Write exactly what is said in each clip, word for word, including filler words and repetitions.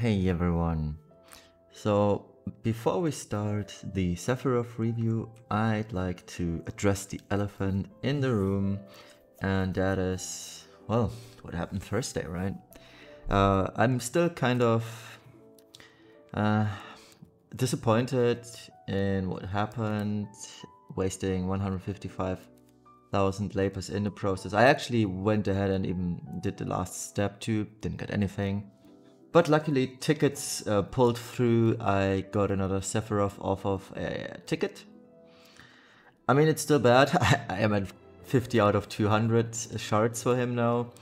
Hey everyone! So, before we start the Sephiroth review, I'd like to address the elephant in the room, and that is, well, what happened Thursday, right? Uh, I'm still kind of uh, disappointed in what happened, wasting one hundred fifty-five thousand labors in the process. I actually went ahead and even did the last step too, didn't get anything. But luckily tickets uh, pulled through. I got another Sephiroth off of a ticket. I mean, it's still bad. I, I am at fifty out of two hundred shards for him now.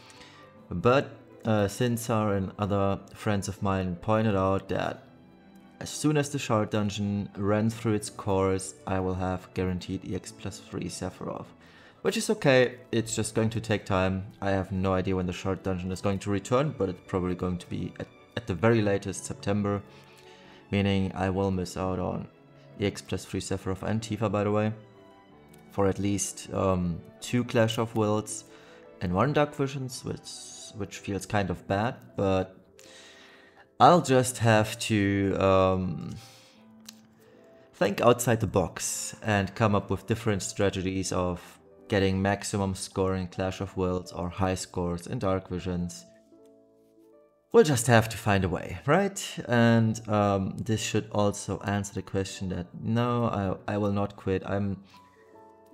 But uh, Sinzar and other friends of mine pointed out that as soon as the shard dungeon ran through its course, I will have guaranteed E X plus three Sephiroth. Which is okay, it's just going to take time. I have no idea when the shard dungeon is going to return, but it's probably going to be at, at the very latest September. Meaning I will miss out on E X plus three Sephiroth and Tifa, by the way. For at least um, two Clash of Worlds and one Dark Visions, which, which feels kind of bad. But I'll just have to um, think outside the box and come up with different strategies of getting maximum score in Clash of Worlds or high scores in Dark Visions. We'll just have to find a way, right? And um, this should also answer the question that no, I, I will not quit. I'm,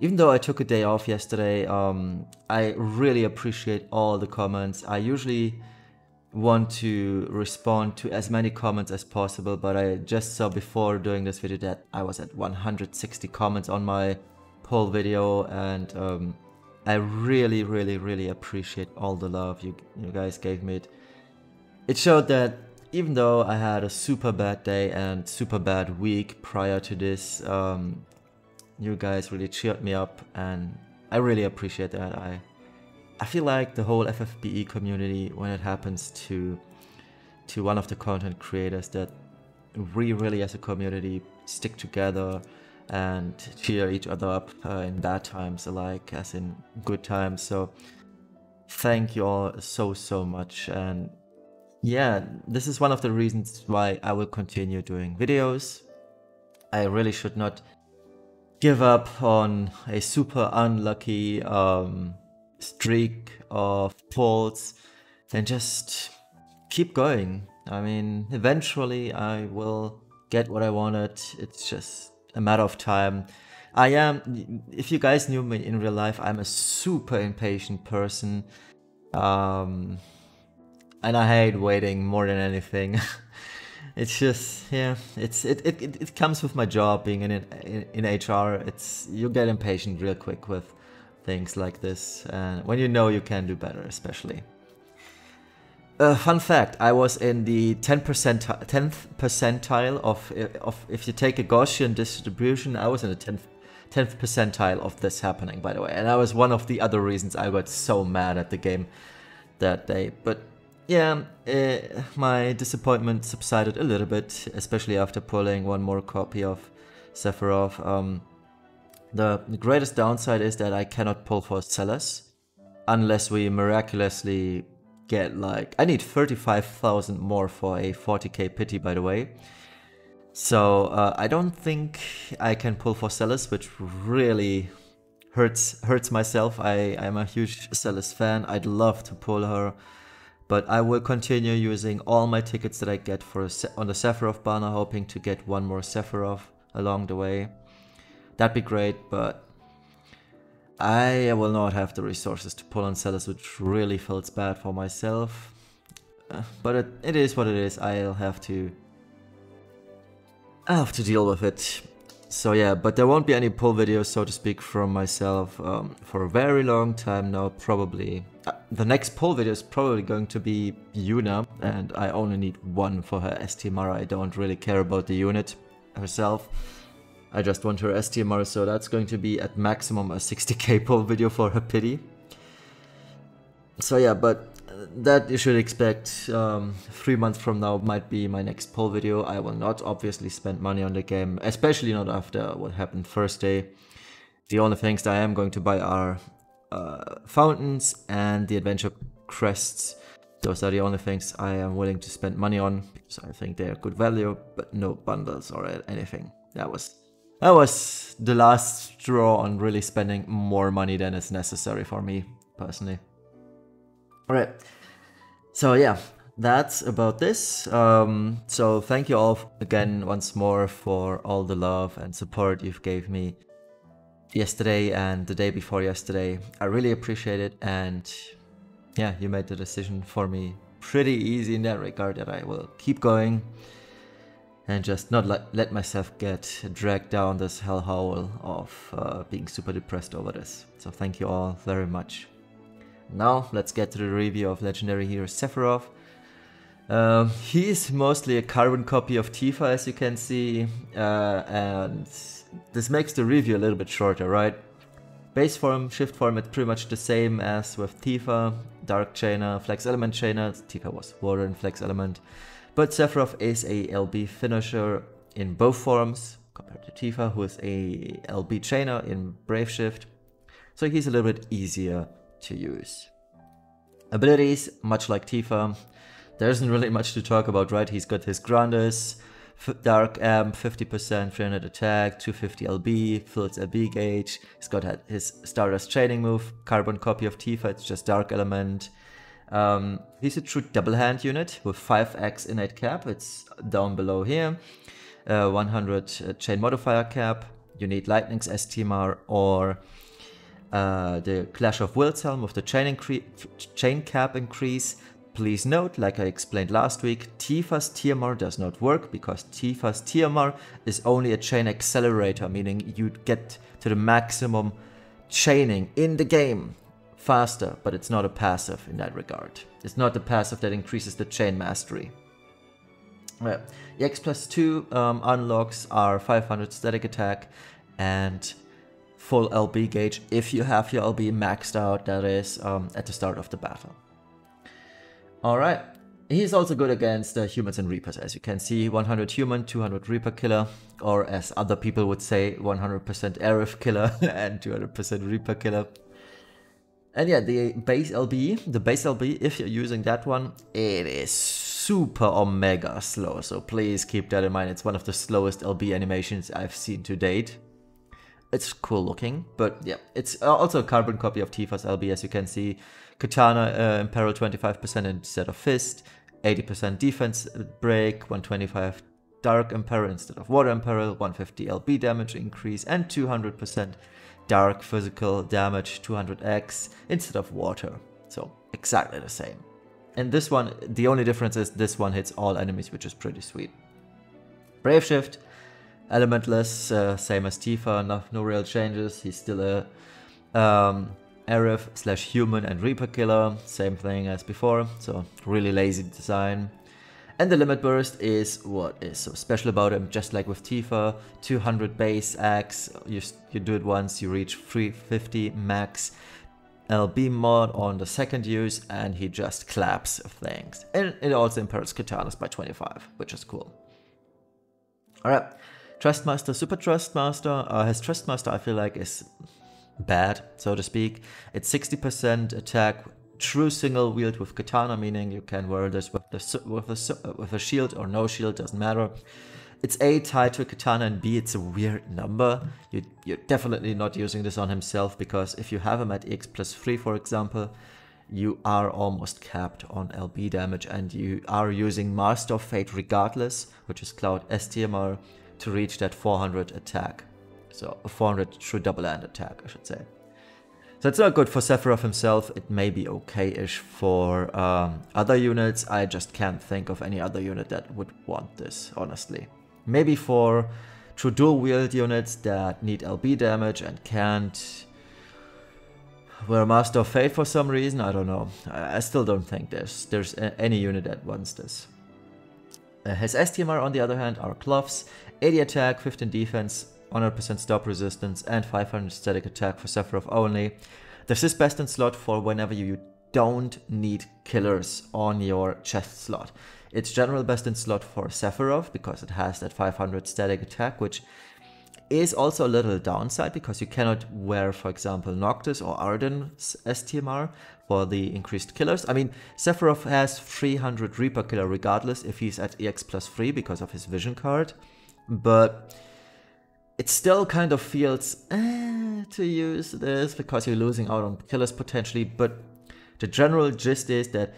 even though I took a day off yesterday, um, I really appreciate all the comments. I usually want to respond to as many comments as possible, but I just saw before doing this video that I was at one hundred sixty comments on my whole video, and um, I really really really appreciate all the love you, you guys gave me. It, it showed that even though I had a super bad day and super bad week prior to this, um, you guys really cheered me up, and I really appreciate that. I, I feel like the whole F F B E community, when it happens to, to one of the content creators, that we really as a community stick together and cheer each other up uh, in bad times alike as in good times. So thank you all so so much, and yeah, this is one of the reasons why I will continue doing videos. I really should not give up on a super unlucky um, streak of pulls and just keep going. I mean, eventually I will get what I wanted. It's just a matter of time. I am, if you guys knew me in real life, I'm a super impatient person, um, and I hate waiting more than anything. It's just, yeah, it's it, it, it, it comes with my job being in, in in H R. It's, you get impatient real quick with things like this, and when you know you can do better, especially. Uh, fun fact, I was in the tenth percentile, tenth percentile of, of, if you take a Gaussian distribution, I was in the tenth, tenth percentile of this happening, by the way. And that was one of the other reasons I got so mad at the game that day. But yeah, uh, my disappointment subsided a little bit, especially after pulling one more copy of Sephiroth. Um, the greatest downside is that I cannot pull for Celes unless we miraculously get like, I need thirty-five thousand more for a forty K pity, by the way. So uh, I don't think I can pull for Celes, which really hurts hurts myself. I, I'm a huge Celes fan. I'd love to pull her, but I will continue using all my tickets that I get for on the Sephiroth banner, hoping to get one more Sephiroth along the way. That'd be great, but I will not have the resources to pull on Celes, which really feels bad for myself. Uh, but it, it is what it is. I'll have to, I'll have to deal with it. So yeah, but there won't be any pull videos, so to speak, from myself um, for a very long time now, probably. Uh, the next pull video is probably going to be Yuna, and I only need one for her S T M R. I don't really care about the unit herself. I just want her S T M R, so that's going to be at maximum a sixty K pull video for her pity. So yeah, but that you should expect um, three months from now might be my next pull video. I will not obviously spend money on the game, especially not after what happened Thursday. The only things that I am going to buy are uh, fountains and the adventure crests, Those are the only things I am willing to spend money on, because I think they are good value, but no bundles or anything. That was that was the last straw on really spending more money than is necessary for me, personally. Alright, so yeah, that's about this. Um, so thank you all again once more for all the love and support you've gave me yesterday and the day before yesterday. I really appreciate it, and yeah, you made the decision for me pretty easy in that regard, that I will keep going and just not let, let myself get dragged down this hellhole of uh, being super depressed over this. So thank you all very much. Now let's get to the review of legendary hero Sephiroth. Um, he is mostly a carbon copy of Tifa, as you can see, uh, and this makes the review a little bit shorter, right? Base form, shift form, it's pretty much the same as with Tifa, Dark Chainer, Flex Element Chainer. Tifa was Water and Flex Element, but Sephiroth is a L B finisher in both forms, compared to Tifa, who is a L B Chainer in Brave Shift, so he's a little bit easier to use. Abilities, much like Tifa, there isn't really much to talk about, right? He's got his Grandus, Dark Amp, fifty percent, three hundred attack, two fifty L B, fills L B gauge. He's got his Stardust training move, carbon copy of Tifa, it's just Dark Element. Um, he's a true double hand unit with five X innate cap, it's down below here. Uh, one hundred chain modifier cap, you need Lightning's S T M R or uh, the Clash of Worlds helm with the chain, chain cap increase. Please note, like I explained last week, Tifa's T M R does not work because Tifa's T M R is only a chain accelerator, meaning you get to the maximum chaining in the game faster, but it's not a passive in that regard. It's not the passive that increases the chain mastery. Right. E X plus two um, unlocks are five hundred static attack and full L B gauge if you have your L B maxed out, that is, um, at the start of the battle. Alright, he's also good against uh, humans and Reapers, as you can see, one hundred human, two hundred Reaper killer, or as other people would say, one hundred percent Aerith killer and two hundred percent Reaper killer. And yeah, the base L B, the base L B, if you're using that one, it is super omega slow, so please keep that in mind. It's one of the slowest L B animations I've seen to date. It's cool looking, but yeah, it's also a carbon copy of Tifa's L B, as you can see. Katana uh, Imperil twenty-five percent instead of Fist, eighty percent Defense Break, one twenty-five Dark Imperil instead of Water Imperil, one fifty L B damage increase, and two hundred percent Dark Physical damage, two hundred X instead of Water. So exactly the same. And this one, the only difference is this one hits all enemies, which is pretty sweet. Brave Shift, Elementless, uh, same as Tifa, no, no real changes. He's still a... Um, Aerith slash human and Reaper killer, same thing as before, so really lazy design. And the limit burst is what is so special about him, just like with Tifa, two hundred base X, you, you do it once, you reach three fifty max L B mod on the second use, and he just claps things. And it also imperils katanas by twenty-five, which is cool. Alright, Trustmaster, Super Trustmaster, uh, his Trustmaster I feel like is bad, so to speak. It's sixty percent attack, true single wield with katana, meaning you can wear this with the with a with a shield or no shield, doesn't matter. It's A, tied to a katana, and B, it's a weird number. You, you're definitely not using this on himself, because if you have him at E X plus three, for example, you are almost capped on L B damage, and you are using Master of Fate regardless, which is Cloud S T M R, to reach that four hundred attack. So a four hundred true double hand attack, I should say. So it's not good for Sephiroth himself. It may be okay-ish for um, other units. I just can't think of any other unit that would want this, honestly. Maybe for true dual wield units that need L B damage and can't wear Master of Fate for some reason. I don't know. I still don't think there's there's any unit that wants this. Uh, his S T M R, on the other hand, are Cloths, eighty attack, fifteen defense, one hundred percent stop resistance, and five hundred static attack for Sephiroth only. This is best in slot for whenever you don't need killers on your chest slot. It's general best in slot for Sephiroth because it has that five hundred static attack, which is also a little downside because you cannot wear, for example, Noctis or Arden's S T M R for the increased killers. I mean, Sephiroth has three hundred Reaper killer regardless if he's at E X plus three because of his Vision Card, but it still kind of feels eh, to use this because you're losing out on killers potentially. But the general gist is that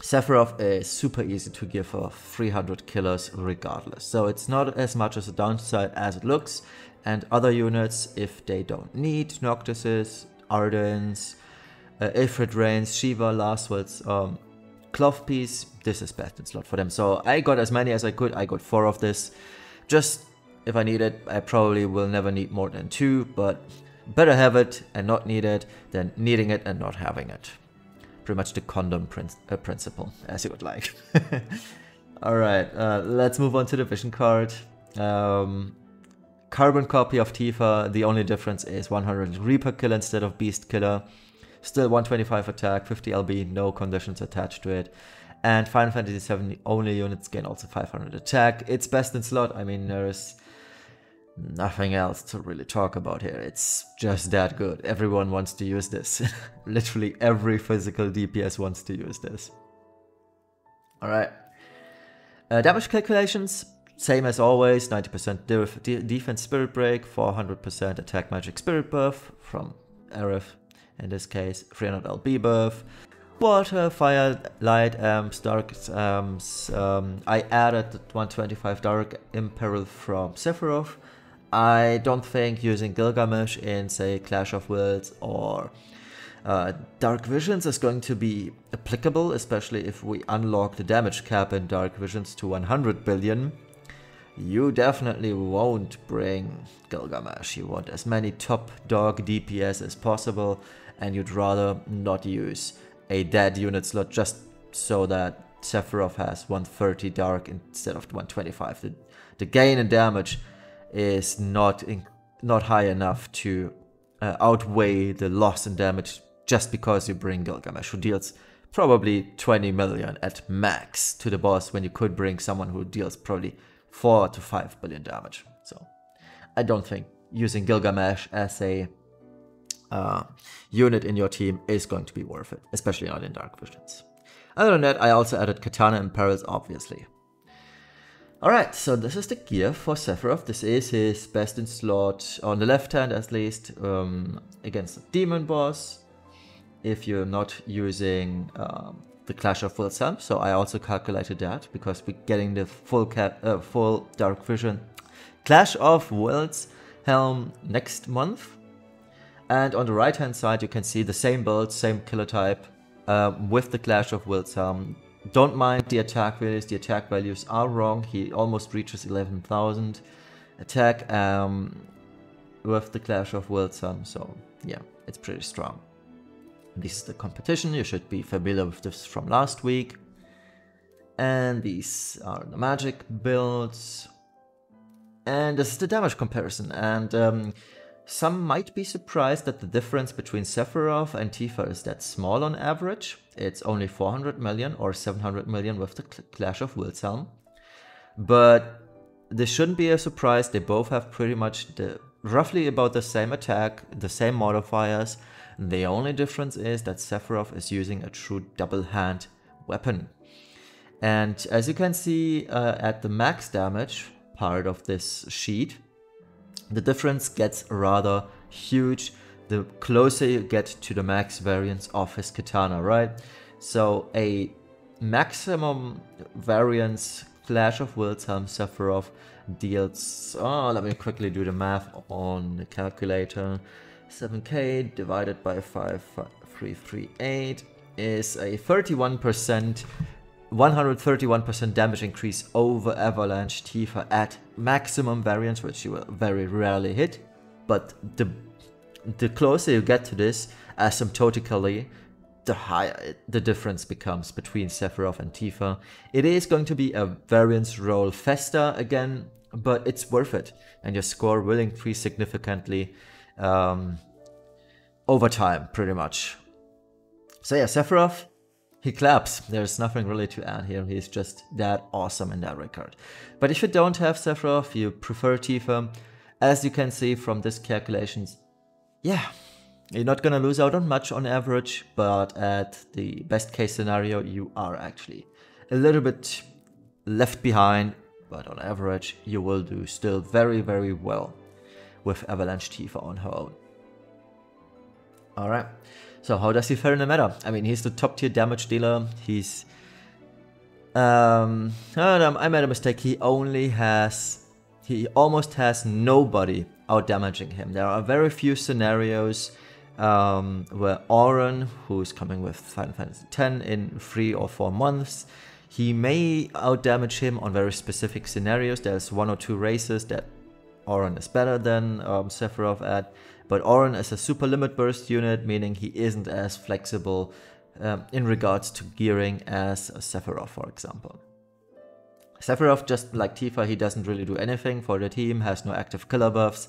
Sephiroth is super easy to give for three hundred killers regardless, so it's not as much as a downside as it looks. And other units, if they don't need Noctises, Ardens, uh, Ifrit, Rains, Shiva, Last Words, um, Clothpiece, this is best in slot for them. So I got as many as I could. I got four of this. Just if I need it, I probably will never need more than two, but better have it and not need it than needing it and not having it. Pretty much the condom prin uh, principle, as you would like. Alright, uh, let's move on to the Vision Card. Um, carbon copy of Tifa, the only difference is one hundred Reaper killer instead of Beast killer. Still one twenty-five attack, fifty L B, no conditions attached to it. And Final Fantasy seven, the only units gain also five hundred attack. It's best in slot. I mean, there's nothing else to really talk about here. It's just that good. Everyone wants to use this. Literally every physical D P S wants to use this. Alright. Uh, damage calculations, same as always. ninety percent def de defense spirit break, four hundred percent attack magic spirit buff from Aerith in this case, three hundred L B buff. Water, fire, light, um, dark, um, um, I added the one twenty-five dark imperil from Sephiroth. I don't think using Gilgamesh in, say, Clash of Worlds or uh, Dark Visions is going to be applicable, especially if we unlock the damage cap in Dark Visions to one hundred billion. You definitely won't bring Gilgamesh. You want as many top dog D P S as possible, and you'd rather not use a dead unit slot just so that Sephiroth has one thirty dark instead of one twenty-five. The, the gain in damage is not in, not high enough to uh, outweigh the loss in damage just because you bring Gilgamesh, who deals probably twenty million at max to the boss when you could bring someone who deals probably four to five billion damage. So I don't think using Gilgamesh as a Uh, unit in your team is going to be worth it, especially not in Dark Visions. Other than that, I also added Katana and Perils, obviously. Alright, so this is the gear for Sephiroth. This is his best in slot on the left hand, at least, um, against the demon boss, if you're not using um, the Clash of Worlds Helm. So I also calculated that because we're getting the full, cap, uh, full Dark Vision Clash of Worlds Helm next month. And on the right hand side you can see the same build, same killer type, uh, with the Clash of Worlds. Um, don't mind the attack values, the attack values are wrong, he almost reaches eleven thousand attack um, with the Clash of Worlds, um, so yeah, it's pretty strong. This is the competition, you should be familiar with this from last week. And these are the magic builds. And this is the damage comparison. And um, some might be surprised that the difference between Sephiroth and Tifa is that small on average. It's only four hundred million or seven hundred million with the Clash of Worlds Helm. But this shouldn't be a surprise, they both have pretty much the, roughly about the same attack, the same modifiers. The only difference is that Sephiroth is using a true double hand weapon. And as you can see uh, at the max damage part of this sheet, the difference gets rather huge the closer you get to the max variance of his katana, right? So a maximum variance Clash of Worlds Helm Sephiroth deals, oh, let me quickly do the math on the calculator. seven K divided by five thousand three hundred thirty-eight is a thirty-one percent one hundred thirty-one percent damage increase over Avalanche Tifa at maximum variance, which you will very rarely hit. But the the closer you get to this, asymptotically, the higher it, the difference becomes between Sephiroth and Tifa. It is going to be a variance roll festa again, but it's worth it, and your score will increase significantly um, over time, pretty much. So yeah, Sephiroth He claps. There's nothing really to add here. He's just that awesome in that regard. But if you don't have Sephiroth, you prefer Tifa, as you can see from these calculations, yeah, you're not gonna lose out on much on average, but at the best case scenario, you are actually a little bit left behind, but on average, you will do still very, very well with Avalanche Tifa on her own. Alright, so how does he fare in the meta? I mean, he's the top tier damage dealer. He's... Um, I made a mistake. He only has... He almost has nobody out damaging him. There are very few scenarios um, where Auron, who's coming with Final Fantasy X in three or four months, he may out damage him on very specific scenarios. There's one or two races that Auron is better than um, Sephiroth at. But Auron is a super limit burst unit, meaning he isn't as flexible um, in regards to gearing as Sephiroth, for example. Sephiroth, just like Tifa, he doesn't really do anything for the team, has no active killer buffs,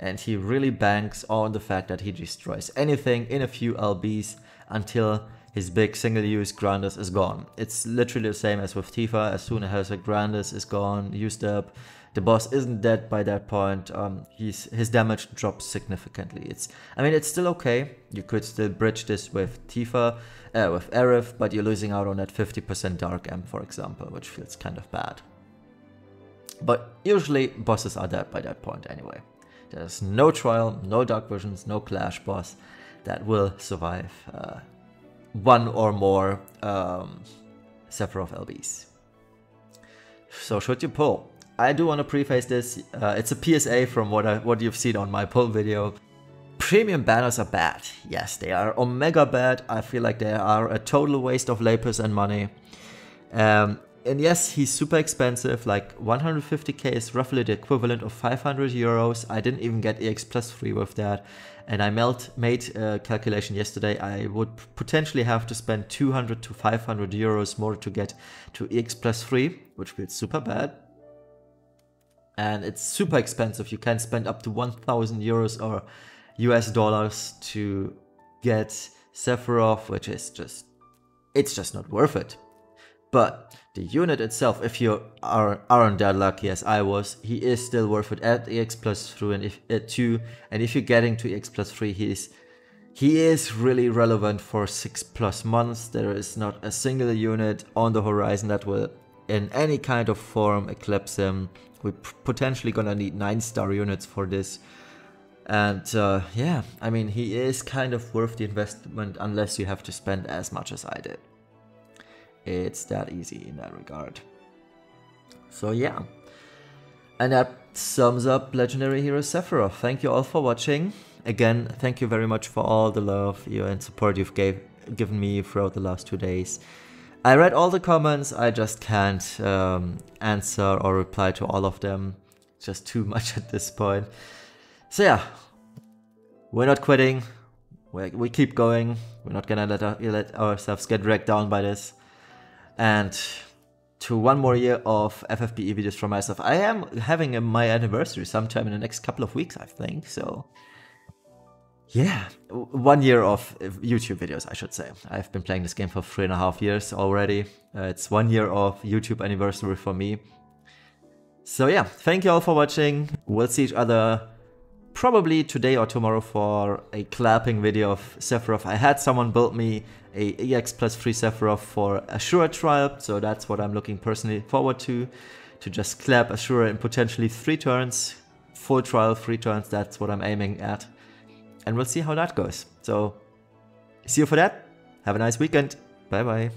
and he really banks on the fact that he destroys anything in a few L Bs until his big single-use Grandus is gone. It's literally the same as with Tifa. As soon as her Grandus is gone, used up, the boss isn't dead by that point, um, he's, his damage drops significantly. It's, I mean, it's still okay. You could still bridge this with Tifa, uh, with Aerith, but you're losing out on that fifty percent Dark M, for example, which feels kind of bad. But usually bosses are dead by that point anyway. There's no trial, no Dark Visions, no Clash boss that will survive uh, one or more um, Sephiroth L Bs. So should you pull? I do want to preface this, uh, it's a P S A from what, I, what you've seen on my pull video. Premium banners are bad. Yes, they are omega bad. I feel like they are a total waste of labors and money. Um, and yes, he's super expensive, like one hundred fifty K is roughly the equivalent of five hundred euros. I didn't even get E X plus free with that. And I melt, made a calculation yesterday. I would potentially have to spend two hundred to five hundred euros more to get to E X plus free, which feels super bad. And it's super expensive. You can spend up to one thousand euros or U S dollars to get Sephiroth, which is just, it's just not worth it. But the unit itself, if you are, aren't that lucky as I was, he is still worth it at E X plus three and if, at two. And if you're getting to E X plus three, he is, he is really relevant for six plus months. There is not a single unit on the horizon that will in any kind of form eclipse him. We're potentially gonna need nine star units for this. And uh, yeah, I mean, he is kind of worth the investment unless you have to spend as much as I did. It's that easy in that regard. So yeah. And that sums up Legendary Hero Sephiroth. Thank you all for watching. Again, thank you very much for all the love you and support you've gave, given me throughout the last two days. I read all the comments, I just can't um, answer or reply to all of them. Just too much at this point. So yeah, we're not quitting, we're, we keep going, we're not gonna let, our, let ourselves get dragged down by this. And to one more year of F F B E videos from myself. I am having a, my anniversary sometime in the next couple of weeks, I think, so... Yeah, one year of YouTube videos, I should say. I've been playing this game for three and a half years already. Uh, it's one year of YouTube anniversary for me. So yeah, thank you all for watching. We'll see each other probably today or tomorrow for a clapping video of Sephiroth. I had someone build me a E X plus free Sephiroth for Ashura trial, so that's what I'm looking personally forward to, to just clap Ashura in potentially three turns, full trial, three turns, that's what I'm aiming at. And we'll see how that goes. So, see you for that. Have a nice weekend. Bye-bye.